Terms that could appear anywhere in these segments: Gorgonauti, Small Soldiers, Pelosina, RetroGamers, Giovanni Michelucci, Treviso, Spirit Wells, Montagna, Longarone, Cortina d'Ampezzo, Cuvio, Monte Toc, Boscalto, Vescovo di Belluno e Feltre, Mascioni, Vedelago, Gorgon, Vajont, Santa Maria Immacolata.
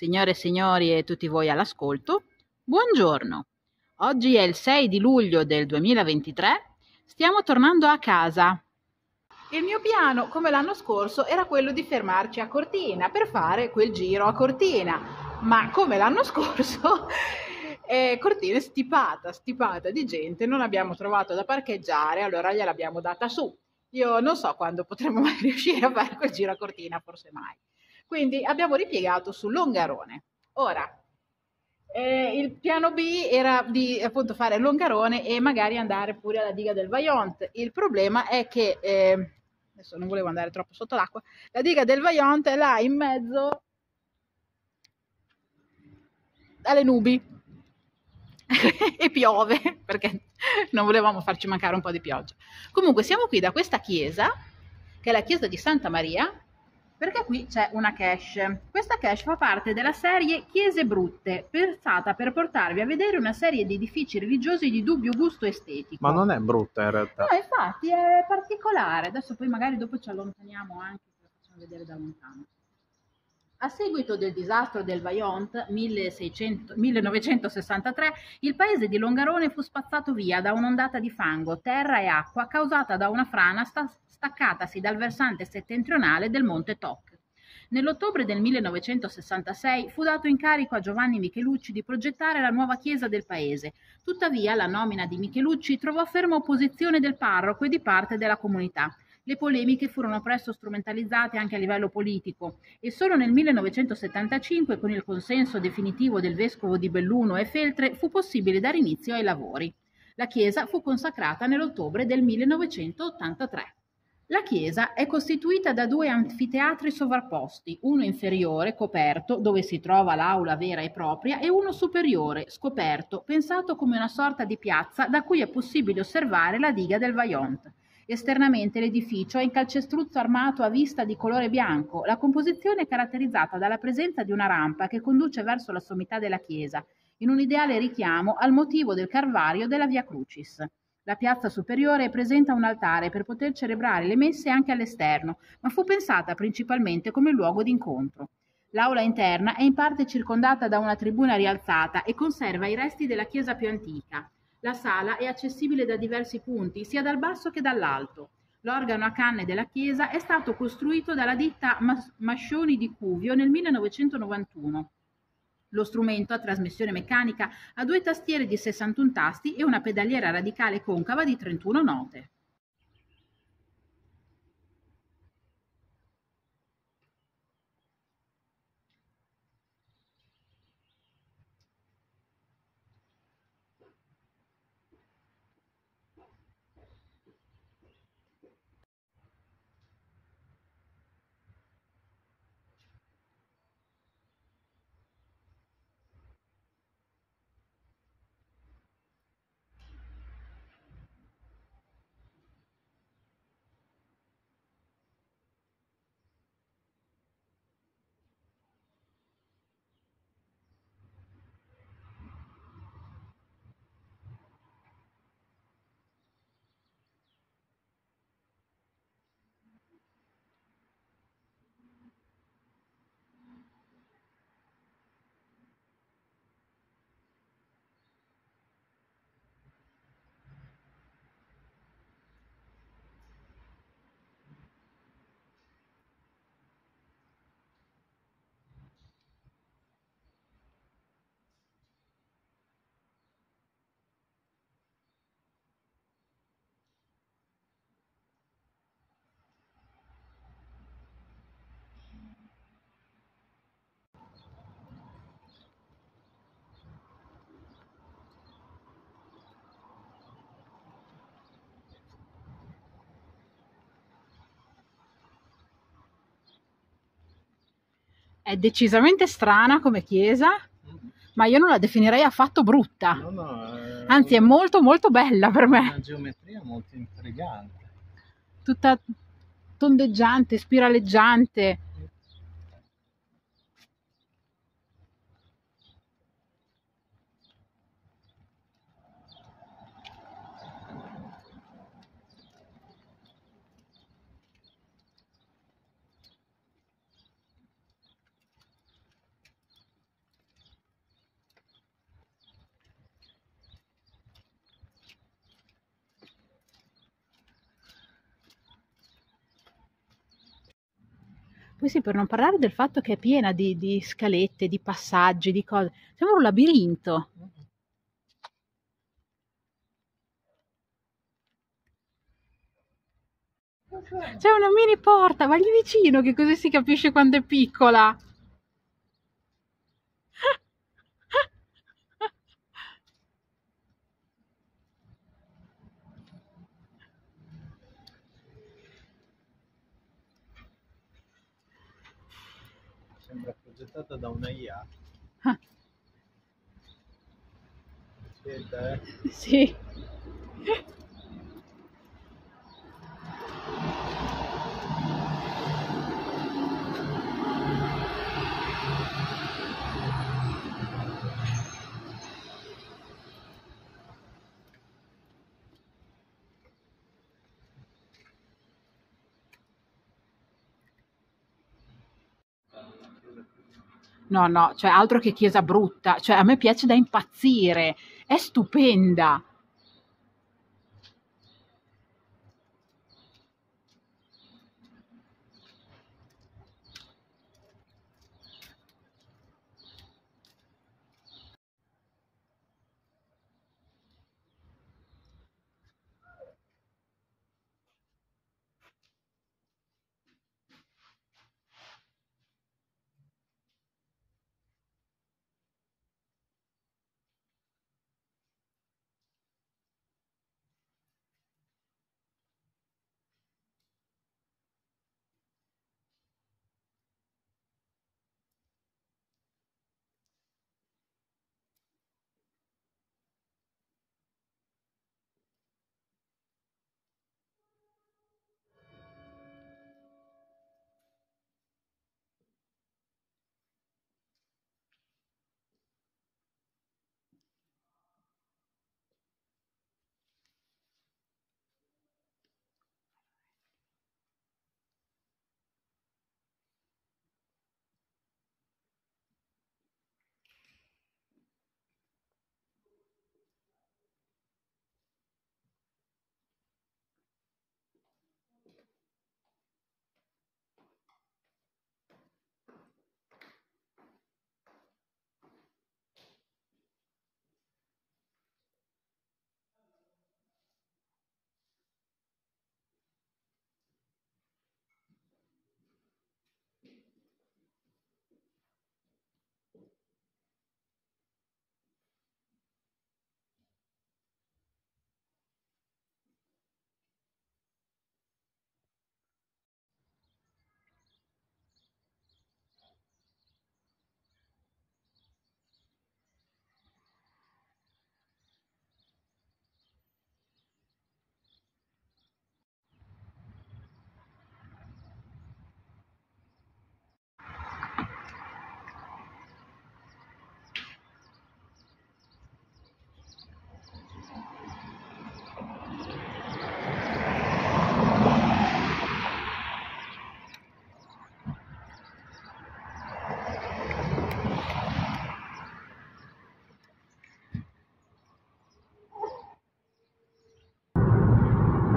Signore e signori e tutti voi all'ascolto, buongiorno. Oggi è il 6 di luglio del 2023, stiamo tornando a casa. Il mio piano, come l'anno scorso, era quello di fermarci a Cortina per fare quel giro a Cortina, ma come l'anno scorso Cortina è stipata di gente, non abbiamo trovato da parcheggiare, allora gliel'abbiamo data su. Io non so quando potremo mai riuscire a fare quel giro a Cortina, forse mai. Quindi abbiamo ripiegato su Longarone. Ora, il piano B era di appunto fare Longarone e magari andare pure alla diga del Vajont. Il problema è che, adesso non volevo andare troppo sotto l'acqua, la diga del Vajont è là in mezzo alle nubi. E piove, perché non volevamo farci mancare un po' di pioggia. Comunque siamo qui da questa chiesa, che è la chiesa di Santa Maria, perché qui c'è una cache. Questa cache fa parte della serie Chiese Brutte, pensata per portarvi a vedere una serie di edifici religiosi di dubbio gusto estetico. Ma non è brutta in realtà. No, infatti è particolare. Adesso poi magari dopo ci allontaniamo anche, ce la facciamo vedere da lontano. A seguito del disastro del Vajont 1963, il paese di Longarone fu spazzato via da un'ondata di fango, terra e acqua causata da una frana staccatasi dal versante settentrionale del Monte Toc. Nell'ottobre del 1966 fu dato incarico a Giovanni Michelucci di progettare la nuova chiesa del paese. Tuttavia la nomina di Michelucci trovò ferma opposizione del parroco e di parte della comunità. Le polemiche furono presto strumentalizzate anche a livello politico e solo nel 1975, con il consenso definitivo del Vescovo di Belluno e Feltre, fu possibile dare inizio ai lavori. La chiesa fu consacrata nell'ottobre del 1983. La chiesa è costituita da due anfiteatri sovrapposti, uno inferiore, coperto, dove si trova l'aula vera e propria, e uno superiore, scoperto, pensato come una sorta di piazza da cui è possibile osservare la diga del Vajont. Esternamente l'edificio è in calcestruzzo armato a vista di colore bianco. La composizione è caratterizzata dalla presenza di una rampa che conduce verso la sommità della chiesa, in un ideale richiamo al motivo del Calvario della Via Crucis. La piazza superiore presenta un altare per poter celebrare le messe anche all'esterno, ma fu pensata principalmente come luogo d'incontro. L'aula interna è in parte circondata da una tribuna rialzata e conserva i resti della chiesa più antica. La sala è accessibile da diversi punti, sia dal basso che dall'alto. L'organo a canne della chiesa è stato costruito dalla ditta Mascioni di Cuvio nel 1991. Lo strumento a trasmissione meccanica ha due tastiere di 61 tasti e una pedaliera radicale concava di 31 note. È decisamente strana come chiesa, ma io non la definirei affatto brutta. No, anzi, è molto molto bella per me. Una geometria molto intrigante. Tutta tondeggiante, spiraleggiante. Poi sì, per non parlare del fatto che è piena di scalette, di passaggi, di cose. Sembra un labirinto. C'è una mini porta, vagli vicino che così si capisce quanto è piccola. Sembra progettata da una IA. Ah. Aspetta, Sì. No, no, cioè altro che chiesa brutta, cioè a me piace da impazzire, è stupenda.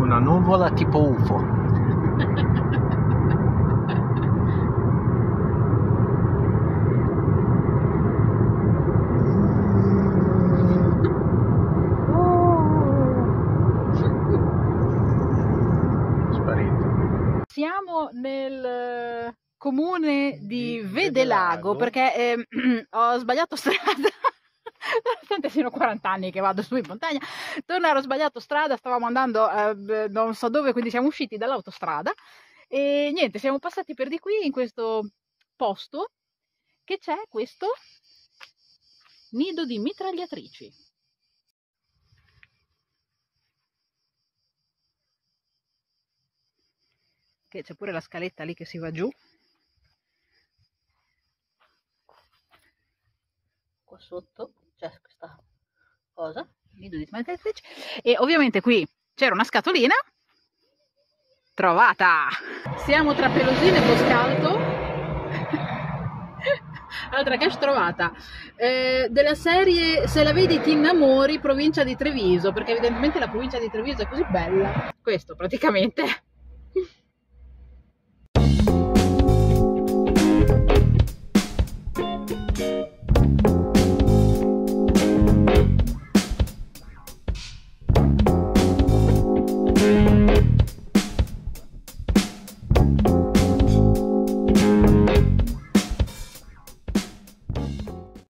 Una nuvola tipo UFO. Sparito. Siamo nel comune di Vedelago perché ho sbagliato strada. Nonostante siano 40 anni che vado su in montagna, tornare ho sbagliato strada, stavamo andando non so dove, quindi siamo usciti dall'autostrada e niente, siamo passati per di qui in questo posto che c'è questo nido di mitragliatrici. Che c'è pure la scaletta lì che si va giù. Qua sotto c'è questa cosa, nido di mitragliatrici, e ovviamente qui c'era una scatolina trovata. Siamo tra Pelosina e Boscalto. Altra cache trovata, della serie "Se la vedi ti innamori", provincia di Treviso, perché evidentemente la provincia di Treviso è così bella. Questo praticamente